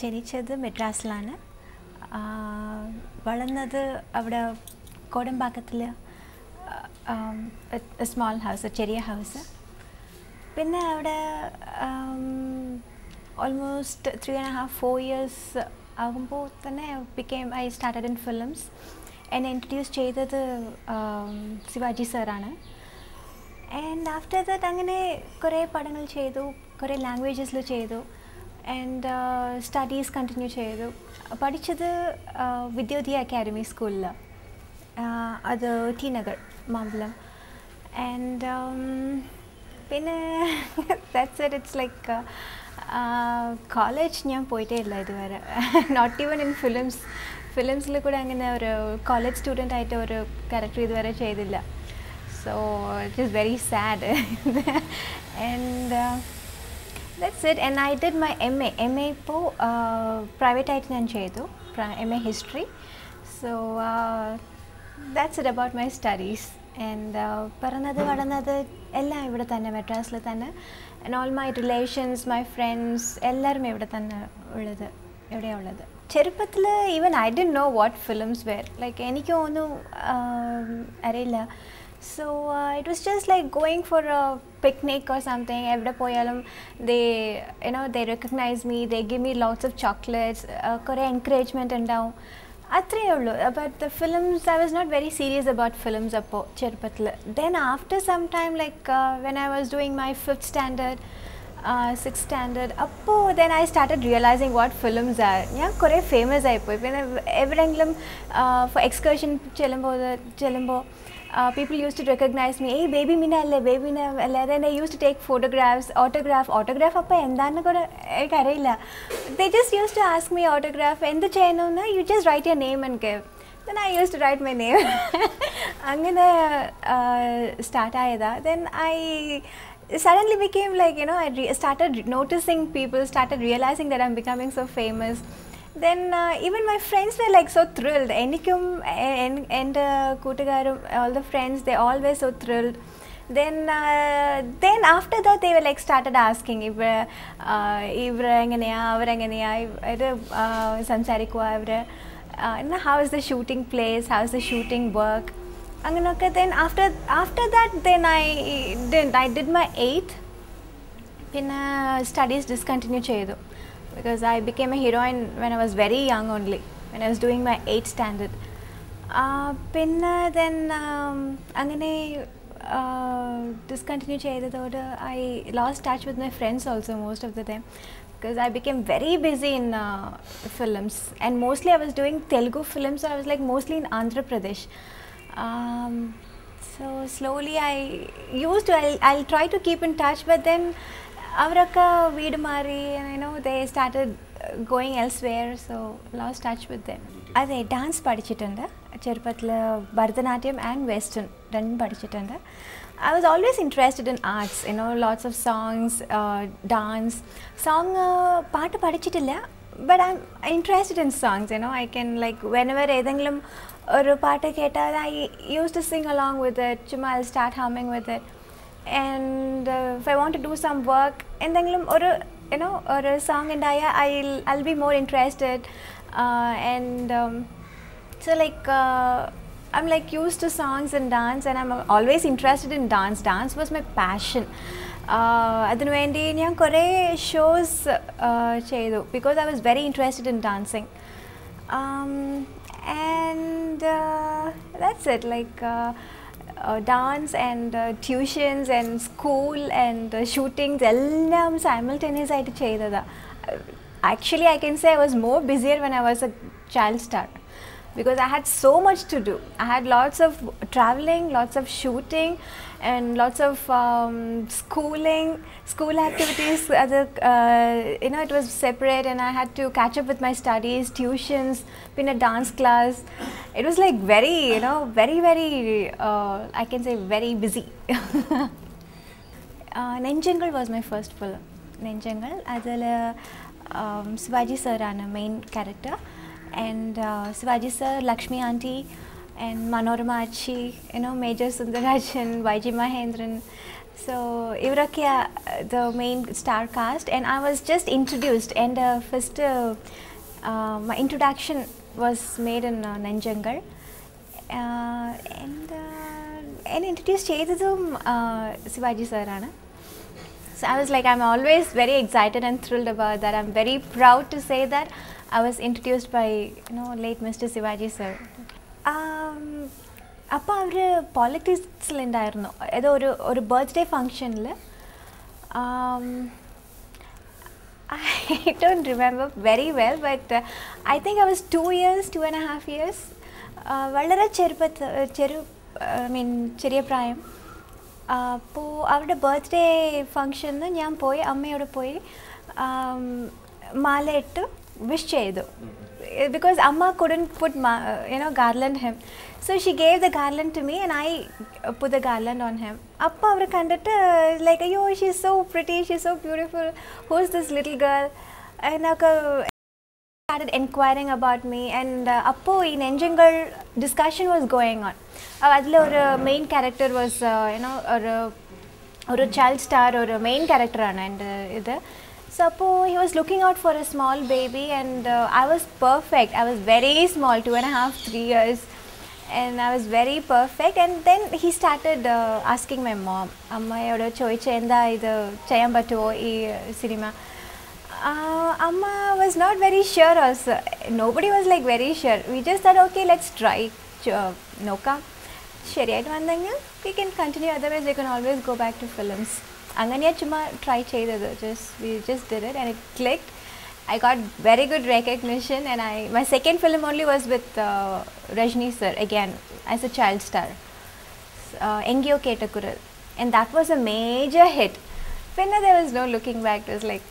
ജനിച്ചത് മെഡ്രാസിലാണ് വളർന്നത് അവിടെ കോടമ്പാക്കത്തിൽ സ്മോൾ ഹൗസ് ചെറിയ ഹൗസ് പിന്നെ അവിടെ ഓൾമോസ്റ്റ് 3.5-4 ഇയേഴ്സ് ആകുമ്പോൾ തന്നെ ഐ സ്റ്റാർട്ടഡ് ഇൻ ഫിലിംസ് എന്നെ ഇൻട്രൊഡ്യൂസ് ചെയ്തത് ശിവാജി സാറാണ് and after that അങ്ങനെ കുറേ പഠനങ്ങൾ ചെയ്തു കുറേ ലാംഗ്വേജസിൽ ചെയ്തു and studies continue ചെയ്തു പഠിച്ചത് വിദ്യോദയ അക്കാദമി സ്കൂളിൽ അത് ടി നഗർ മാമ്പലം and പിന്നെ that's it it's like college ഞാൻ പോയിട്ടേ ഇല്ല ഇതുവരെ not even in films ഫിലിംസിൽ കൂടെ അങ്ങനെ ഒരു കോളേജ് സ്റ്റുഡൻ്റ് ആയിട്ട് ഒരു ക്യാരക്ടർ ഇതുവരെ ചെയ്തില്ല so it is very sad and that's it and I did my MA po private ആയിട്ട് ഞാൻ ചെയ്തു MA history so that's it about my studies and പറഞ്ഞത് വളർന്നത് എല്ലാം ഇവിടെ തന്നെ മെഡ്രാസിൽ തന്നെ and all my relations my friends എല്ലാവരും ഇവിടെ തന്നെ ഉള്ളത് എവിടെയാ ഉള്ളത് ചെറുപ്പത്തിൽ even I didn't know what films were like എനിക്ക് ഒന്നും അറിയില്ല so it was just like going for a picnic or something evda poyalum they you know they recognize me they give me lots of chocolates kore encouragement and down athre ullu but the films I was not very serious about films appo cherpathla then after some time like when I was doing my 5th standard 6th standard appo then I started realizing what films are yeah kore famous aipoi pina everengilum for excursion chelumbo people used to recognize me hey baby Meena alle then they used to take photographs autograph appa endannu kuda ekarailla they just used to ask me autograph endu cheyanu na you just write your name and give then I used to write my name angana start aayada then I suddenly became like you know I started noticing people started realizing that I'm becoming so famous then even my friends were like so thrilled enikum and kootagarum all the friends they all were so thrilled then after that they were like started asking ivra enganeya avra enganeya idu samsarikku avra and how is the shooting place how is the shooting work anganokke then after that then I did my 8th then studies discontinue chedu because I became a heroine when I was very young only when I was doing my 8th standard then angane discontinue cheyadathoda I lost touch with my friends also most of the time because I became very busy in films and mostly I was doing Telugu films so I was like mostly in Andhra Pradesh so slowly I'll try to keep in touch but then avraka veed mari and you know they started going elsewhere so lost touch with them adhe dance padichittunde cherupathile bharatanatyam and western rendu padichittunde I was always interested in arts you know lots of songs dance song paattu padichittilla but I'm interested in songs you know I can like whenever edengilum oru paattu ketta I used to sing along with it chumma I'll start humming with it and if I want to do some work and then or you know or a song and I'll be more interested and so like I'm like used to songs and dance and I'm always interested in dance was my passion adinu vendi njan kore shows chedu because I was very interested in dancing and that's it like dance and tuitions and school and shootings ellam simultaneous aittu cheyadada actually I can say I was more busier when I was a child star because I had so much to do I had lots of traveling lots of shooting and lots of school activities as a you know it was separate and I had to catch up with my studies tuitions been a dance class it was like very you know very I can say very busy Nenjangal was my first film Nenjangal adala Shivaji sir ana main character and Shivaji sir Lakshmi auntie and Manorama Achi you know Major Sundararajan YG Mahendran So, Ivrakia, the main star cast, and I was just introduced, and first my introduction was made in Nenjangal, and introduced Chedadum Shivaji sir ana. So I was like, I'm always very excited and thrilled about that. I'm very proud to say that I was introduced by late Mr. Shivaji sir. அப்பா அவரு பாலிட்டிக்ஸில் இருந்தாயிருந்தோம் ஏதோ ஒரு ஒரு birthday ஃபங்க்ஷனில் I don't remember very well but I think I was 2 years 2.5 years വളരെ ചെറിയ പ്രായം അപ്പോൾ അവരുടെ ബർത്ത്ഡേ ഫംഗ്ഷനിൽ ഞാൻ പോയി അമ്മയോട് പോയി മാലയിട്ട് വിഷ് ചെയ്തു because Amma couldn't put garland him, so she gave the garland to me and I put the garland on him. Appa avra kandittu like, "Ayyo, she's so pretty, she's so beautiful, who's this little girl?" And akka started inquiring about me, and appo in Nenjangal discussion was going on. Adla or main character was or a child star or a main character ana, and so he was looking out for a small baby, and I was perfect. I was very small, 2.5 3 years, and I was very perfect. And then he started asking my mom, "Amma yoda choiche enda idu cheyam pattuvo ee cinema?" Amma was not very sure also. Nobody was like very sure. We just said, "Okay, let's try noka sheri adu vandanga, we can continue, otherwise we can always go back to films." Anganya chuma try cheyadadu, we just did it, and it clicked. I got very good recognition, and my second film only was with Rajini sir again as a child star, Engyo Ketakural, and that was a major hit. Pinna there was no looking back. It was like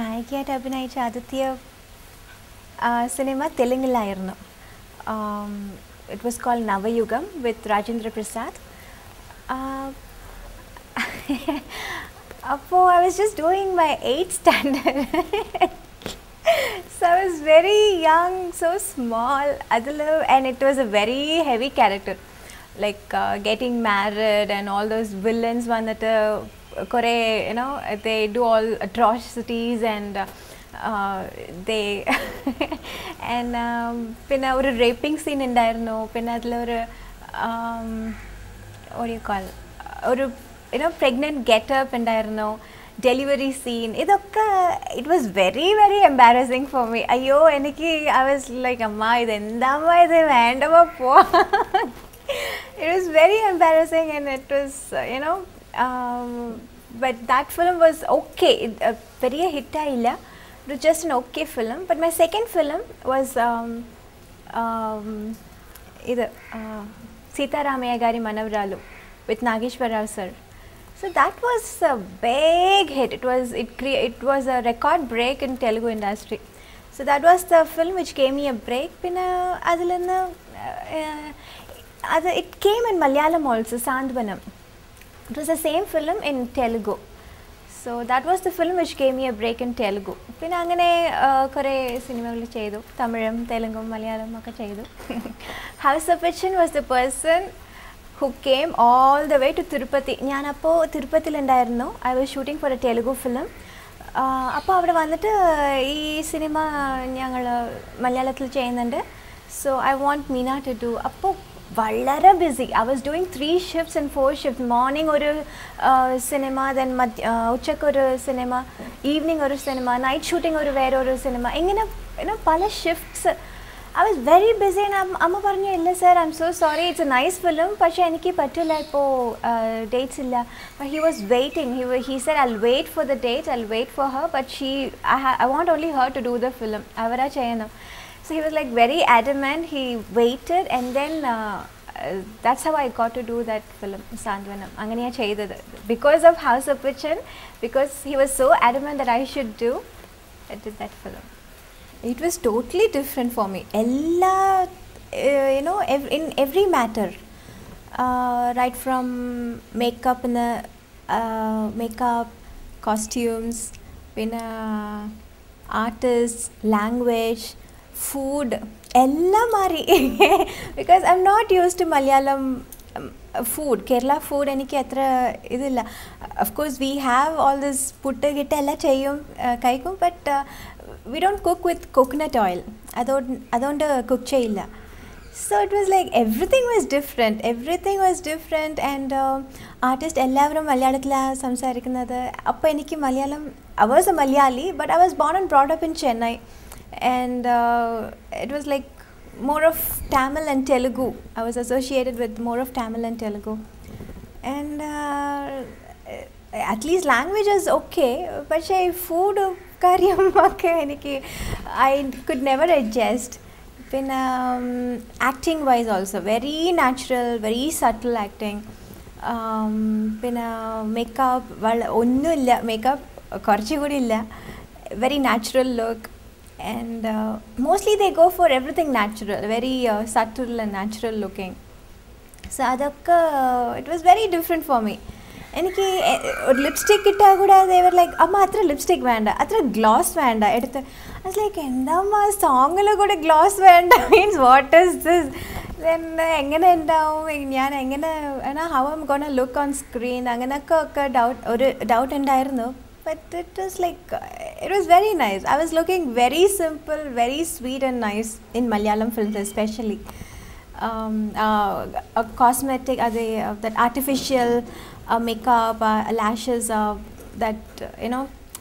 naikiyat abhinayicha aditya cinema Telingil ayirnu. It was called Navayugam with Rajendra Prasad. Appo I was just doing my 8th standard. So I was very young, so small, adala, and it was a very heavy character, like getting married and all those villains one that kore, they do all atrocities, and they and pinna oru raping scene indirno, pinna adala oru what do you call, oru pregnant get-up and delivery scene. It was very, very embarrassing for me. Ayyo, I was like, "Amma, idu endha amma idu vendama po." It was very embarrassing, and it was, but that film was okay. Very hit illa. It was just an okay film. But my second film was Sita Ramayya Gari Manav Ralu with Nageshwaran sir. So that was a big hit. It was a record break in Telugu industry. So that was the film which gave me a break. Pinna adalana it came in Malayalam also, Sandhvanam. It was the same film in Telugu. So that was the film which gave me a break in Telugu. Pinna angane kore cinemagalu cheyidu, Tamilam, Telangum, Malayalam okka cheyidu. House of Fiction was the person who came all the way to Tirupati. ഞാൻ അപ്പോൾ തിരുപ്പതിയിലുണ്ടായിരുന്നു. I was shooting for a Telugu film. അപ്പോൾ അവിടെ വന്നിട്ട് ഈ cinema ഞങ്ങൾ മലയാളത്തിൽ ചെയ്യുന്നുണ്ട്. So I want Meena to do. അപ്പോൾ വളരെ busy. I was doing 3 shifts and 4 shifts. Morning ഒരു സിനിമ, then ഉച്ചക്ക് ഒരു സിനിമ, evening ഒരു സിനിമ, night shooting ഒരു വേറൊരു സിനിമ, ഇങ്ങനെ പല shifts. I was very busy, and amma parney illa, "Sir, I'm so sorry, it's a nice film, but eniki pattilla, ipo dates illa." But he was waiting. He said, "I'll wait for the date, I'll wait for her, but I want only her to do the film, avara cheyanam." So he was like very adamant. He waited, and then that's how I got to do that film, Sandhvanam. Anganiya cheyidadu because of House of Fiction, because he was so adamant that I should do. I did that film. It was totally different for me. Ella, in every matter, right from makeup and makeup, costumes, pinna artists, language, food, ella mari. Because I'm not used to Malayalam food, Kerala food enikku athra idilla. Of course we have all this puttu gitta ella cheyyum kaikum, but we don't cook with coconut oil, adonde cook cheyilla. So it was like everything was different and artist ellavarum Malayalathil samsaarikkunnathu appo enikku Malayalam. I was a Malayali, but I was born and brought up in Chennai, and it was like more of Tamil and Telugu. I was associated with more of Tamil and Telugu, and at least language is okay, but she food karyam okke eniki I could never adjust. Then acting wise also very natural, very subtle acting. Then makeup well onnu illa, makeup korchu kuda illa, very natural look, and mostly they go for everything natural, very subtle and natural looking. So adakka it was very different for me. എനിക്ക് ഒരു lipstick ഇട്ടാൽ കൂടെ അതേവർ like അമ്മ അത്ര lipstick വേണ്ട, അത്ര gloss വേണ്ട എടുത്ത് അത് ലൈക്ക് എന്താ സോങ്ങിൽ കൂടെ ഗ്ലോസ് വേണ്ട മീൻസ് വാട്ട് ഈസ് ദിസ്, എങ്ങനെ ഉണ്ടാവും ഞാൻ എങ്ങനെ how am gonna look on screen അങ്ങനെയൊക്കെ ഒക്കെ ഡൗട്ട് ഒരു ഡൗട്ട് ഉണ്ടായിരുന്നു. But it was like it was very nice. I was looking very simple, very sweet and nice in Malayalam films especially. Cosmetic that artificial makeup, lashes, that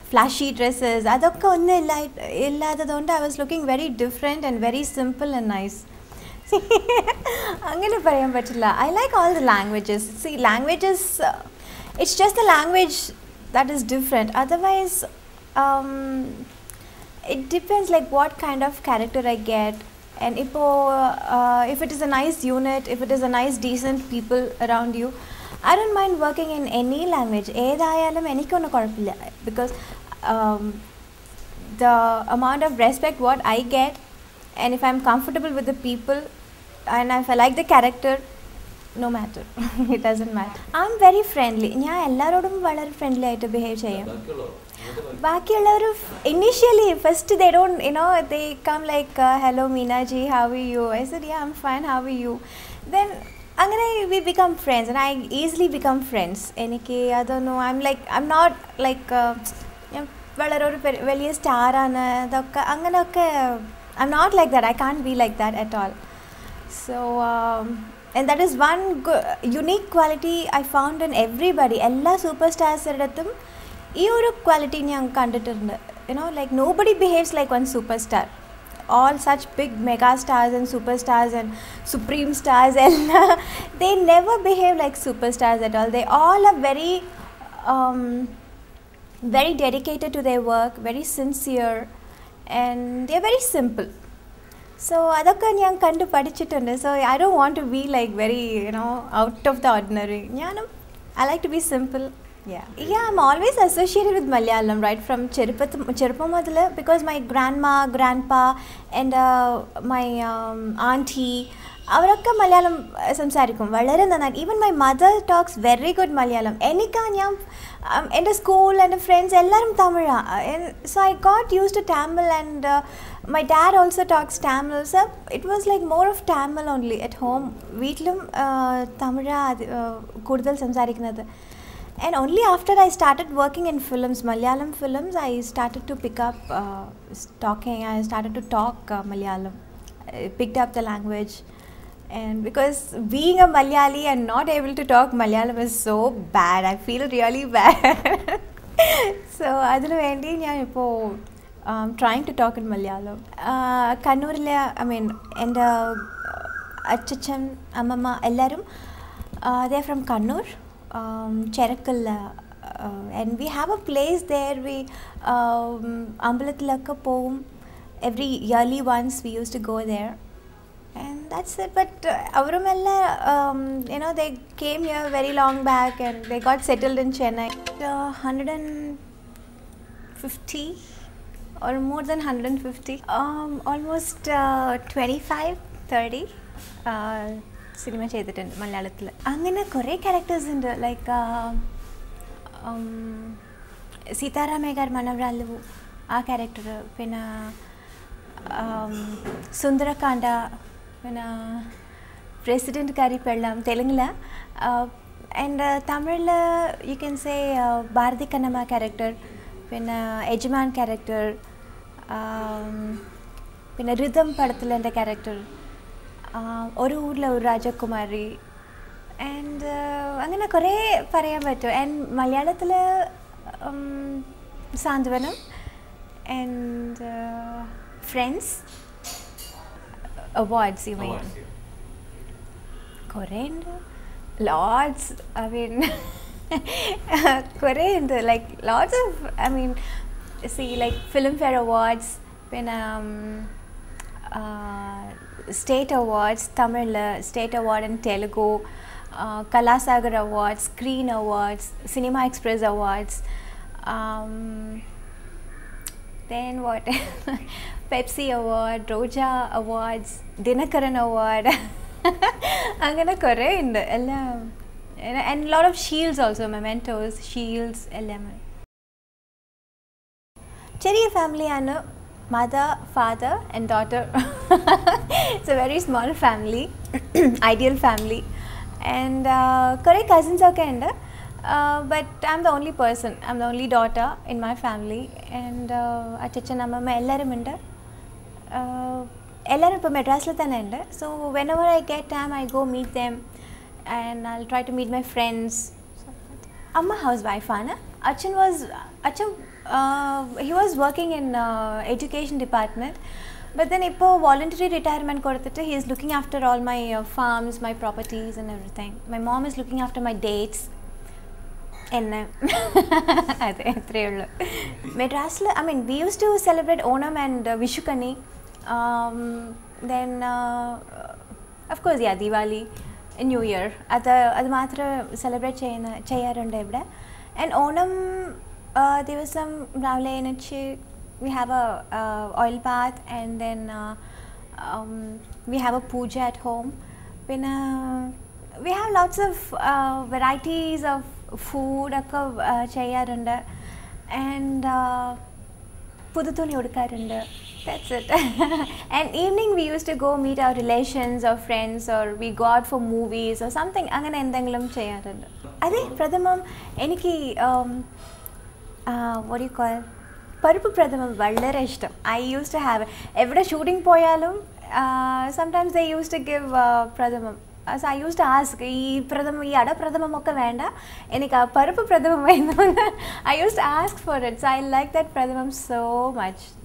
flashy dresses, adokka onnu illadadonde I was looking very different and very simple and nice. Angane parayan pattilla. I like all the languages. See, languages, it's just the language that is different, otherwise it depends like what kind of character I get. And if it is a nice unit, if it is a nice decent people around you, I don't mind working in any language, edayalum enikku onnu korappilla, because the amount of respect what I get, and if I'm comfortable with the people, and if I like the character, no matter. It doesn't matter. I'm very friendly. ഞാൻ എല്ലാരോടും വളരെ friendly ആയിട്ട് behave ചെയ്യും. Baakiyallavum initially first they don't, they come like hello Meena ji, how are you? I said yeah, I'm fine, how are you? Then angane we become friends, and I easily become friends. Eniki adonu I'm not like valaroru veliya star ana adokka anganokke, I'm not like that. I can't be like that at all. So and that is one unique quality I found in everybody. Ella superstars edathum ഈ ഒരു quality ഞാൻ കണ്ടിട്ടുണ്ട്. Like nobody behaves like one super star. All such big mega stars and super stars and supreme stars എല്ലാം they never behave like super stars at all. They all are very very dedicated to their work, very sincere, and they are very simple. So അതൊക്കെ ഞാൻ കണ്ട് പഠിച്ചിട്ടുണ്ട്. So I don't want to be like very out of the ordinary. ഞാനും I like to be simple. Yeah, I'm always associated with Malayalam right from cherupam modala, because my grandma, grandpa, and my auntie avarakka Malayalam samsarikkum valare nanna. Even my mother talks very good Malayalam. Enika njan ende school and friends ellarum Tamil, so I got used to Tamil, and my dad also talks Tamil, so it was like more of Tamil only at home. Veetlum Tamil kudal samsarikkunathu. And only after I started working in films, Malayalam films, I started to pick up talking. I started to talk Malayalam. I picked up the language, and because being a Malayali and not able to talk Malayalam is so bad. I feel really bad. So adinu vendi njan ipo trying to talk in Malayalam. Kannuril, I mean, and achacham amma ellarum they are from Kannur, Cherukal, and we have a place there. We ambalathilakka poum every yearly once, we used to go there, and that's it. But avarum ella they came here very long back, and they got settled in Chennai. 150 or more than 150, almost 25-30 സിനിമ ചെയ്തിട്ടുണ്ട് മലയാളത്തിൽ. അങ്ങനെ കുറേ characters ഉണ്ട്. Like Seetha Ramaiah Gari Manavaralu ആ character, പിന്നെ സുന്ദരകാന്ഡ, പിന്നെ President Gari Pellam, Telangala. And Tamil, you can say Bharati Kannamma character, then Ejman character, then Rhythm Padathilante character, Oru Oodla Oru Rajakumari, and angana kore parayan pattu. And Malayalathil Sandhvanam and Friends awards you mean? Awards, yeah. Kore lots, I mean, Kore like lots of, I mean, see like Filmfare awards, then state awards, Tamil state award and Telugu, Kalasagar awards, screen awards, Cinema Express awards, then what? Pepsi award, Roja awards, Dinakaran award. Angana kore indu ella, and lot of shields also, mementos, shields ella. Cherry family ana, mother, father and daughter. It's a very small family, ideal family, and kore cousins okke indu. But I'm the only person, I'm the only daughter in my family, and achachana mama ellarum inda ellarum ipo Madras la thana inda. So whenever I get time I go meet them and I'll try to meet my friends. Amma housewife ana, achan was he was working in education department, but then ipo voluntary retirement koduthittu he is looking after all my farms, my properties and everything. My mom is looking after my dates. Madras, I mean, we used to celebrate Onam and Vishukani, then of course, yeah, Diwali and New Year. Adu matra celebrate cheyarunde ibda. And Onam, there was some ravale energy. We have a oil bath, and then we have a puja at home. When we have lots of varieties of food akka cheyarunda, and puduthuni udukarunda. That's it. And evening we used to go meet our relations or friends, or we go out for movies or something. Angana endengilum cheyarunda. Ade pradhamam eniki what do you call, parupu pradhamam vallare ishtam. I used to have evada shooting poyalum, sometimes they used to give pradhamam. So I used to ask, "Ee pradhamam, ee ada pradhamam okka venda, enika parupu pradhamam vendu." I used to ask for it. So I like that pradhamam so much.